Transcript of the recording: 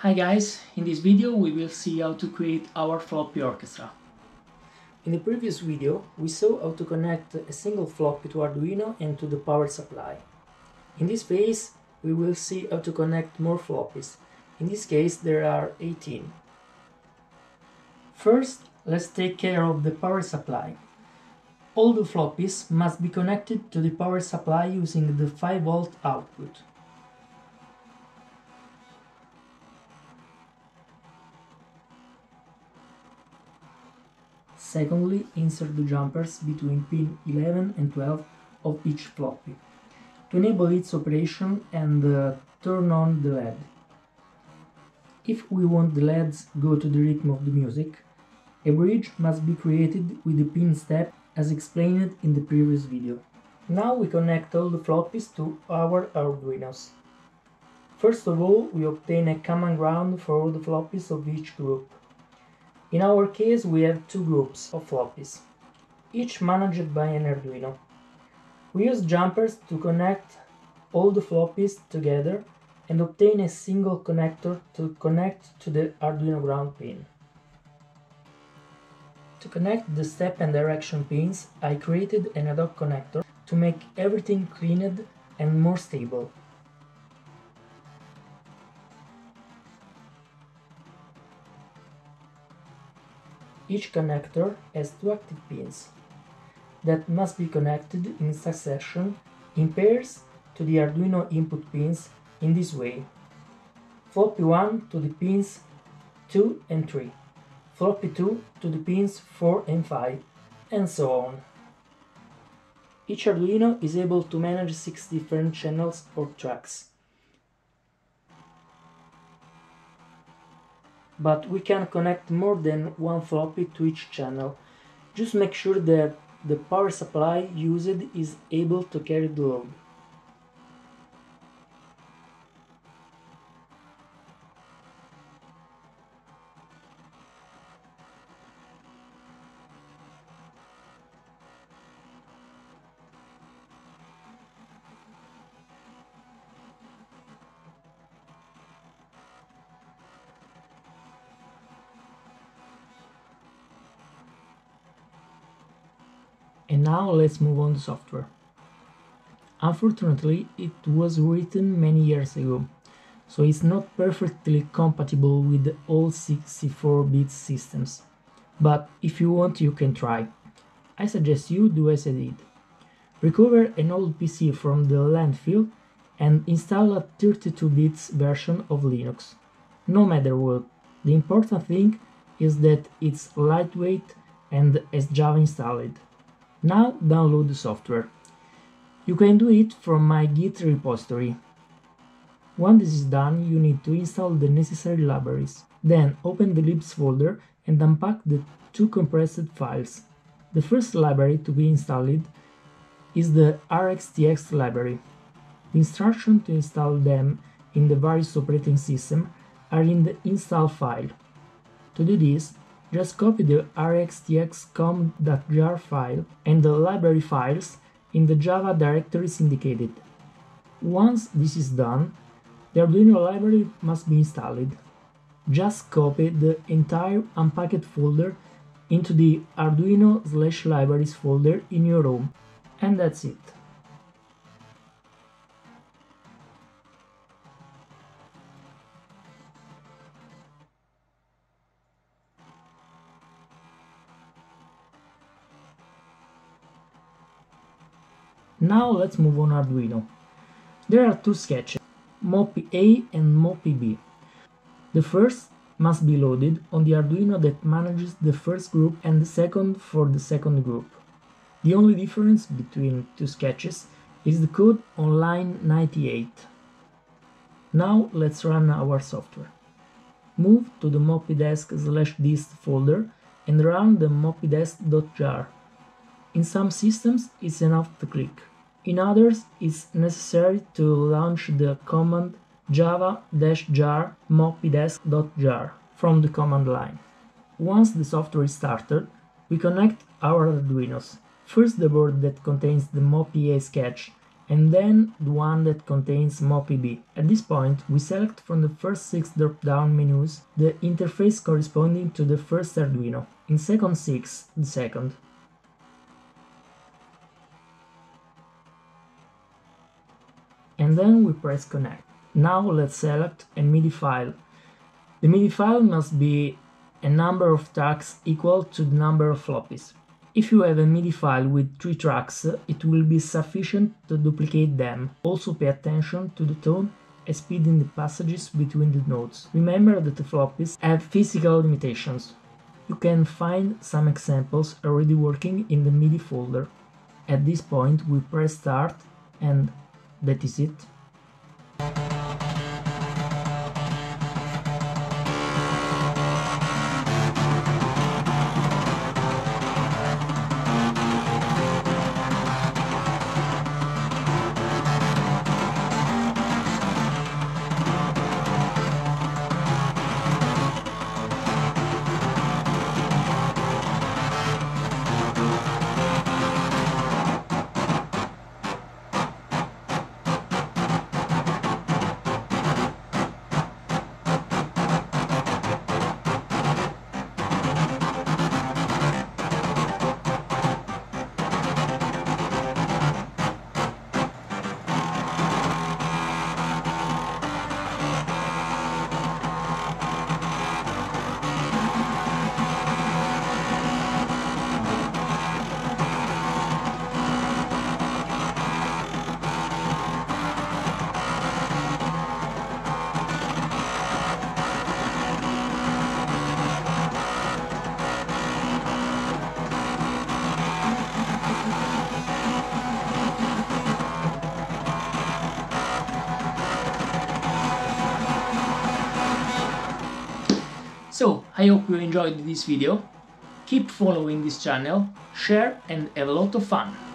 Hi guys, in this video we will see how to create our floppy orchestra. In the previous video we saw how to connect a single floppy to Arduino and to the power supply. In this phase we will see how to connect more floppies. In this case there are 18. First, let's take care of the power supply. All the floppies must be connected to the power supply using the 5V output. Secondly, insert the jumpers between pin 11 and 12 of each floppy, to enable its operation and turn on the LED. If we want the LEDs go to the rhythm of the music, a bridge must be created with the pin step as explained in the previous video. Now we connect all the floppies to our Arduinos. First of all, we obtain a common ground for all the floppies of each group. In our case we have two groups of floppies, each managed by an Arduino. We use jumpers to connect all the floppies together and obtain a single connector to connect to the Arduino ground pin. To connect the step and direction pins, I created an ad hoc connector to make everything cleaned and more stable. Each connector has two active pins that must be connected in succession in pairs to the Arduino input pins in this way. Floppy 1 to the pins 2 and 3, floppy 2 to the pins 4 and 5, and so on. Each Arduino is able to manage 6 different channels or tracks. But we can connect more than one floppy to each channel. Just make sure that the power supply used is able to carry the load. And now let's move on to software. Unfortunately, it was written many years ago, so it's not perfectly compatible with all 64-bit systems. But if you want, you can try. I suggest you do as I did. Recover an old PC from the landfill and install a 32-bit version of Linux. No matter what, the important thing is that it's lightweight and has Java installed. Now download the software. You can do it from my Git repository. When this is done, you need to install the necessary libraries. Then open the libs folder and unpack the two compressed files. The first library to be installed is the RXTX library. The instructions to install them in the various operating systems are in the install file. To do this, just copy the rxtx.com.jar file and the library files in the Java directories indicated. Once this is done, the Arduino library must be installed. Just copy the entire unpacked folder into the Arduino/libraries folder in your home, and that's it. Now let's move on Arduino. There are two sketches, Moppy A and Moppy B. The first must be loaded on the Arduino that manages the first group and the second for the second group. The only difference between two sketches is the code on line 98. Now let's run our software. Move to the moppydesk/dist folder and run the moppydesk.jar. In some systems it's enough to click, in others it's necessary to launch the command java-jar moppydesk.jar from the command line. Once the software is started, we connect our Arduinos. First the board that contains the Moppy A sketch and then the one that contains Moppy B. At this point, we select from the first 6 drop-down menus the interface corresponding to the first Arduino, in second 6, the second. And then we press connect. Now let's select a MIDI file. The MIDI file must be a number of tracks equal to the number of floppies. If you have a MIDI file with 3 tracks, it will be sufficient to duplicate them. Also pay attention to the tone and speed in the passages between the notes. Remember that the floppies have physical limitations. You can find some examples already working in the MIDI folder. At this point we press start, and that is it. So, I hope you enjoyed this video, keep following this channel, share and have a lot of fun!